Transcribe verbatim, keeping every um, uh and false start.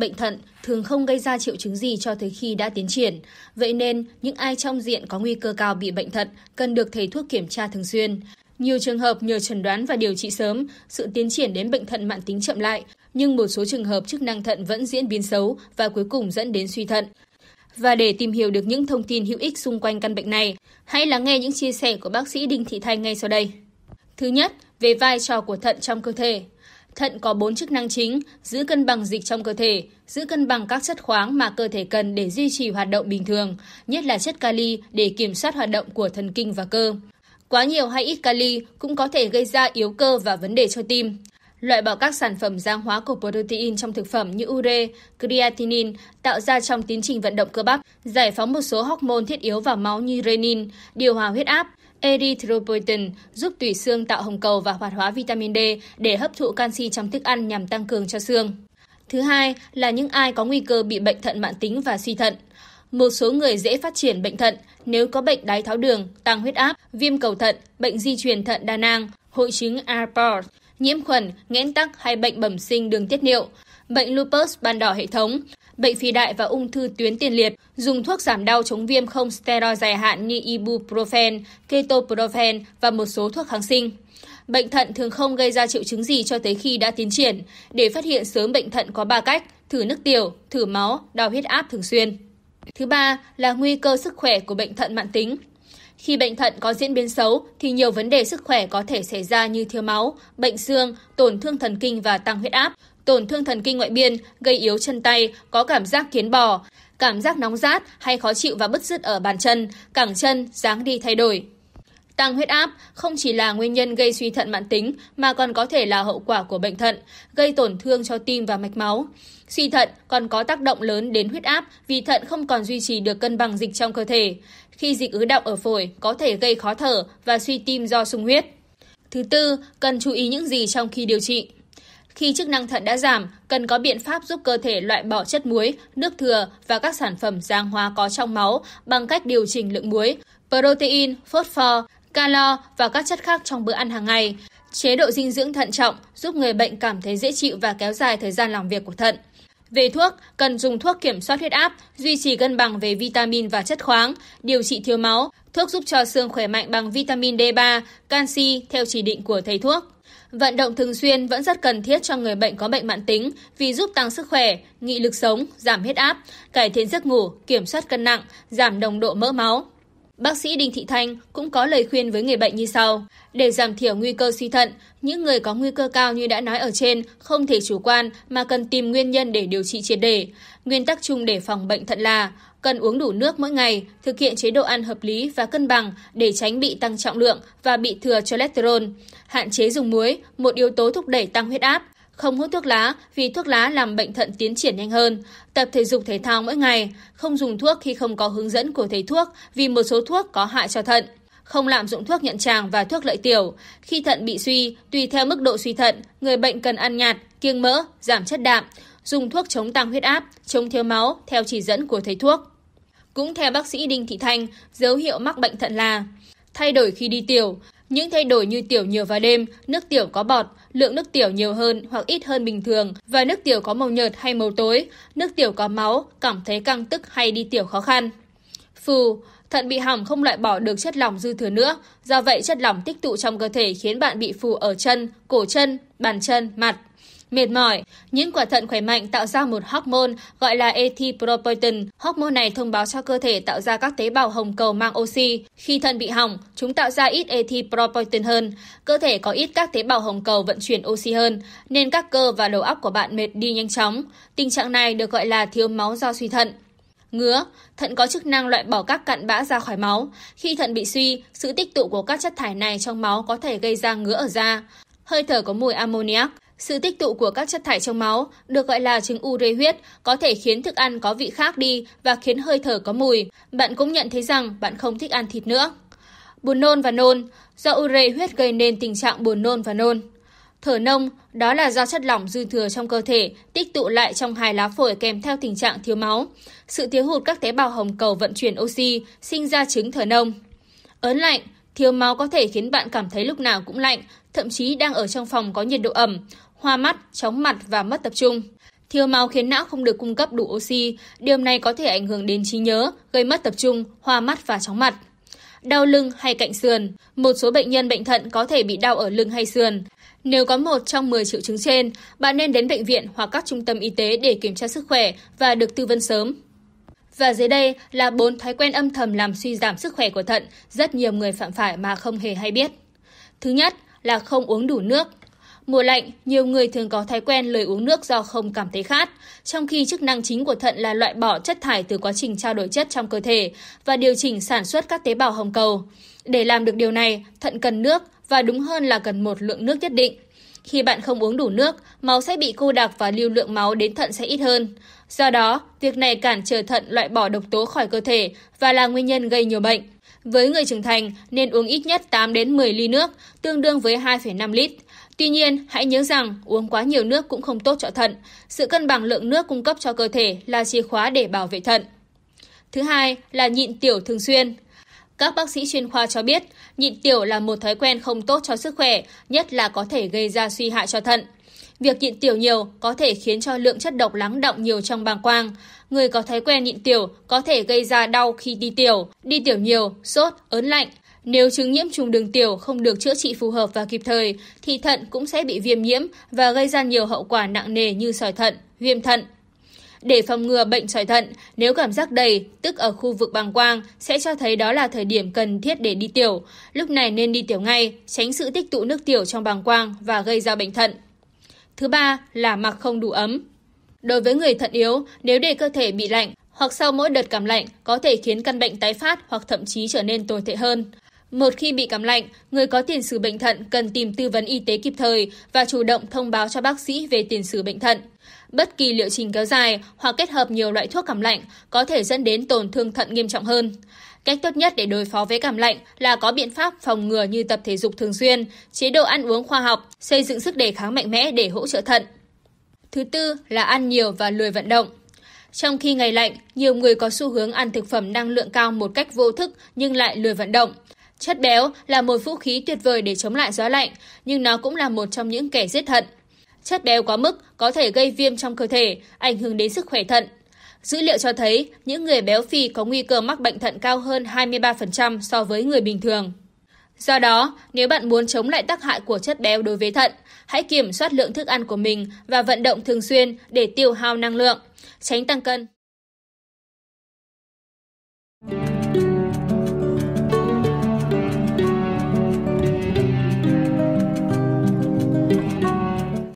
Bệnh thận thường không gây ra triệu chứng gì cho tới khi đã tiến triển. Vậy nên, những ai trong diện có nguy cơ cao bị bệnh thận cần được thầy thuốc kiểm tra thường xuyên. Nhiều trường hợp nhờ chẩn đoán và điều trị sớm, sự tiến triển đến bệnh thận mãn tính chậm lại, nhưng một số trường hợp chức năng thận vẫn diễn biến xấu và cuối cùng dẫn đến suy thận. Và để tìm hiểu được những thông tin hữu ích xung quanh căn bệnh này, hãy lắng nghe những chia sẻ của bác sĩ Đinh Thị Thanh ngay sau đây. Thứ nhất, về vai trò của thận trong cơ thể. Thận có bốn chức năng chính: giữ cân bằng dịch trong cơ thể, giữ cân bằng các chất khoáng mà cơ thể cần để duy trì hoạt động bình thường, nhất là chất kali để kiểm soát hoạt động của thần kinh và cơ. Quá nhiều hay ít kali cũng có thể gây ra yếu cơ và vấn đề cho tim. Loại bỏ các sản phẩm giang hóa của protein trong thực phẩm như ure, creatinine tạo ra trong tiến trình vận động cơ bắp, giải phóng một số hormone thiết yếu vào máu như renin, điều hòa huyết áp. Erythropoietin giúp tủy xương tạo hồng cầu và hoạt hóa vitamin D để hấp thụ canxi trong thức ăn nhằm tăng cường cho xương. Thứ hai là những ai có nguy cơ bị bệnh thận mãn tính và suy thận. Một số người dễ phát triển bệnh thận nếu có bệnh đái tháo đường, tăng huyết áp, viêm cầu thận, bệnh di truyền thận đa nang, hội chứng Arpor, nhiễm khuẩn, nghẽn tắc hay bệnh bẩm sinh đường tiết niệu, bệnh lupus ban đỏ hệ thống, bệnh phì đại và ung thư tuyến tiền liệt. Dùng thuốc giảm đau chống viêm không steroid dài hạn như ibuprofen, ketoprofen và một số thuốc kháng sinh. Bệnh thận thường không gây ra triệu chứng gì cho tới khi đã tiến triển. Để phát hiện sớm bệnh thận có ba cách: thử nước tiểu, thử máu, đo huyết áp thường xuyên. Thứ ba là nguy cơ sức khỏe của bệnh thận mãn tính. Khi bệnh thận có diễn biến xấu thì nhiều vấn đề sức khỏe có thể xảy ra như thiếu máu, bệnh xương, tổn thương thần kinh và tăng huyết áp. Tổn thương thần kinh ngoại biên gây yếu chân tay, có cảm giác kiến bò, cảm giác nóng rát hay khó chịu và bứt rứt ở bàn chân, cẳng chân, dáng đi thay đổi. Tăng huyết áp không chỉ là nguyên nhân gây suy thận mãn tính mà còn có thể là hậu quả của bệnh thận, gây tổn thương cho tim và mạch máu. Suy thận còn có tác động lớn đến huyết áp vì thận không còn duy trì được cân bằng dịch trong cơ thể. Khi dịch ứ đọng ở phổi có thể gây khó thở và suy tim do sung huyết. Thứ tư, cần chú ý những gì trong khi điều trị. Khi chức năng thận đã giảm, cần có biện pháp giúp cơ thể loại bỏ chất muối, nước thừa và các sản phẩm giang hóa có trong máu bằng cách điều chỉnh lượng muối, protein, phốt pho, calo và các chất khác trong bữa ăn hàng ngày. Chế độ dinh dưỡng thận trọng giúp người bệnh cảm thấy dễ chịu và kéo dài thời gian làm việc của thận. Về thuốc, cần dùng thuốc kiểm soát huyết áp, duy trì cân bằng về vitamin và chất khoáng, điều trị thiếu máu, thuốc giúp cho xương khỏe mạnh bằng vitamin D ba, canxi theo chỉ định của thầy thuốc. Vận động thường xuyên vẫn rất cần thiết cho người bệnh có bệnh mãn tính vì giúp tăng sức khỏe, nghị lực sống, giảm huyết áp, cải thiện giấc ngủ, kiểm soát cân nặng, giảm nồng độ mỡ máu. Bác sĩ Đinh Thị Thanh cũng có lời khuyên với người bệnh như sau. Để giảm thiểu nguy cơ suy thận, những người có nguy cơ cao như đã nói ở trên không thể chủ quan mà cần tìm nguyên nhân để điều trị triệt để. Nguyên tắc chung để phòng bệnh thận là cần uống đủ nước mỗi ngày, thực hiện chế độ ăn hợp lý và cân bằng để tránh bị tăng trọng lượng và bị thừa cholesterol, hạn chế dùng muối, một yếu tố thúc đẩy tăng huyết áp, không hút thuốc lá vì thuốc lá làm bệnh thận tiến triển nhanh hơn, tập thể dục thể thao mỗi ngày, không dùng thuốc khi không có hướng dẫn của thầy thuốc vì một số thuốc có hại cho thận, không lạm dụng thuốc nhuận tràng và thuốc lợi tiểu. Khi thận bị suy, tùy theo mức độ suy thận, người bệnh cần ăn nhạt, kiêng mỡ, giảm chất đạm, dùng thuốc chống tăng huyết áp, chống thiếu máu theo chỉ dẫn của thầy thuốc. Cũng theo bác sĩ Đinh Thị Thanh, dấu hiệu mắc bệnh thận là thay đổi khi đi tiểu. Những thay đổi như tiểu nhiều vào đêm, nước tiểu có bọt, lượng nước tiểu nhiều hơn hoặc ít hơn bình thường và nước tiểu có màu nhợt hay màu tối, nước tiểu có máu, cảm thấy căng tức hay đi tiểu khó khăn. Phù, thận bị hỏng không loại bỏ được chất lỏng dư thừa nữa, do vậy chất lỏng tích tụ trong cơ thể khiến bạn bị phù ở chân, cổ chân, bàn chân, mặt. Mệt mỏi, những quả thận khỏe mạnh tạo ra một hormone gọi là erythropoietin. Hormone này thông báo cho cơ thể tạo ra các tế bào hồng cầu mang oxy. Khi thận bị hỏng, chúng tạo ra ít erythropoietin hơn. Cơ thể có ít các tế bào hồng cầu vận chuyển oxy hơn, nên các cơ và đầu óc của bạn mệt đi nhanh chóng. Tình trạng này được gọi là thiếu máu do suy thận. Ngứa, thận có chức năng loại bỏ các cặn bã ra khỏi máu. Khi thận bị suy, sự tích tụ của các chất thải này trong máu có thể gây ra ngứa ở da. Hơi thở có mùi ammoniac. Sự tích tụ của các chất thải trong máu, được gọi là chứng urê huyết, có thể khiến thức ăn có vị khác đi và khiến hơi thở có mùi. Bạn cũng nhận thấy rằng bạn không thích ăn thịt nữa. Buồn nôn và nôn, do urê huyết gây nên tình trạng buồn nôn và nôn. Thở nông, đó là do chất lỏng dư thừa trong cơ thể tích tụ lại trong hai lá phổi kèm theo tình trạng thiếu máu. Sự thiếu hụt các tế bào hồng cầu vận chuyển oxy sinh ra chứng thở nông. Ớn lạnh, thiếu máu có thể khiến bạn cảm thấy lúc nào cũng lạnh, thậm chí đang ở trong phòng có nhiệt độ ẩm, hoa mắt, chóng mặt và mất tập trung. Thiếu máu khiến não không được cung cấp đủ oxy, điều này có thể ảnh hưởng đến trí nhớ, gây mất tập trung, hoa mắt và chóng mặt. Đau lưng hay cạnh sườn. Một số bệnh nhân bệnh thận có thể bị đau ở lưng hay sườn. Nếu có một trong mười triệu chứng trên, bạn nên đến bệnh viện hoặc các trung tâm y tế để kiểm tra sức khỏe và được tư vấn sớm. Và dưới đây là bốn thói quen âm thầm làm suy giảm sức khỏe của thận, rất nhiều người phạm phải mà không hề hay biết. Thứ nhất là không uống đủ nước. Mùa lạnh, nhiều người thường có thói quen lười uống nước do không cảm thấy khát, trong khi chức năng chính của thận là loại bỏ chất thải từ quá trình trao đổi chất trong cơ thể và điều chỉnh sản xuất các tế bào hồng cầu. Để làm được điều này, thận cần nước, và đúng hơn là cần một lượng nước nhất định. Khi bạn không uống đủ nước, máu sẽ bị cô đặc và lưu lượng máu đến thận sẽ ít hơn. Do đó, việc này cản trở thận loại bỏ độc tố khỏi cơ thể và là nguyên nhân gây nhiều bệnh. Với người trưởng thành nên uống ít nhất tám đến mười ly nước, tương đương với hai phẩy năm lít. Tuy nhiên, hãy nhớ rằng uống quá nhiều nước cũng không tốt cho thận. Sự cân bằng lượng nước cung cấp cho cơ thể là chìa khóa để bảo vệ thận. Thứ hai là nhịn tiểu thường xuyên. Các bác sĩ chuyên khoa cho biết, nhịn tiểu là một thói quen không tốt cho sức khỏe, nhất là có thể gây ra suy hại cho thận. Việc nhịn tiểu nhiều có thể khiến cho lượng chất độc lắng đọng nhiều trong bàng quang. Người có thói quen nhịn tiểu có thể gây ra đau khi đi tiểu, đi tiểu nhiều, sốt, ớn lạnh. Nếu chứng nhiễm trùng đường tiểu không được chữa trị phù hợp và kịp thời, thì thận cũng sẽ bị viêm nhiễm và gây ra nhiều hậu quả nặng nề như sỏi thận, viêm thận. Để phòng ngừa bệnh sỏi thận, nếu cảm giác đầy, tức ở khu vực bàng quang, sẽ cho thấy đó là thời điểm cần thiết để đi tiểu. Lúc này nên đi tiểu ngay, tránh sự tích tụ nước tiểu trong bàng quang và gây ra bệnh thận. Thứ ba là mặc không đủ ấm. Đối với người thận yếu, nếu để cơ thể bị lạnh hoặc sau mỗi đợt cảm lạnh có thể khiến căn bệnh tái phát hoặc thậm chí trở nên tồi tệ hơn. Một khi bị cảm lạnh, người có tiền sử bệnh thận cần tìm tư vấn y tế kịp thời và chủ động thông báo cho bác sĩ về tiền sử bệnh thận. Bất kỳ liệu trình kéo dài hoặc kết hợp nhiều loại thuốc cảm lạnh có thể dẫn đến tổn thương thận nghiêm trọng hơn. Cách tốt nhất để đối phó với cảm lạnh là có biện pháp phòng ngừa như tập thể dục thường xuyên, chế độ ăn uống khoa học, xây dựng sức đề kháng mạnh mẽ để hỗ trợ thận. Thứ tư là ăn nhiều và lười vận động. Trong khi ngày lạnh, nhiều người có xu hướng ăn thực phẩm năng lượng cao một cách vô thức nhưng lại lười vận động. Chất béo là một vũ khí tuyệt vời để chống lại gió lạnh, nhưng nó cũng là một trong những kẻ giết thận. Chất béo quá mức có thể gây viêm trong cơ thể, ảnh hưởng đến sức khỏe thận. Dữ liệu cho thấy những người béo phì có nguy cơ mắc bệnh thận cao hơn hai mươi ba phần trăm so với người bình thường. Do đó, nếu bạn muốn chống lại tác hại của chất béo đối với thận, hãy kiểm soát lượng thức ăn của mình và vận động thường xuyên để tiêu hao năng lượng, tránh tăng cân.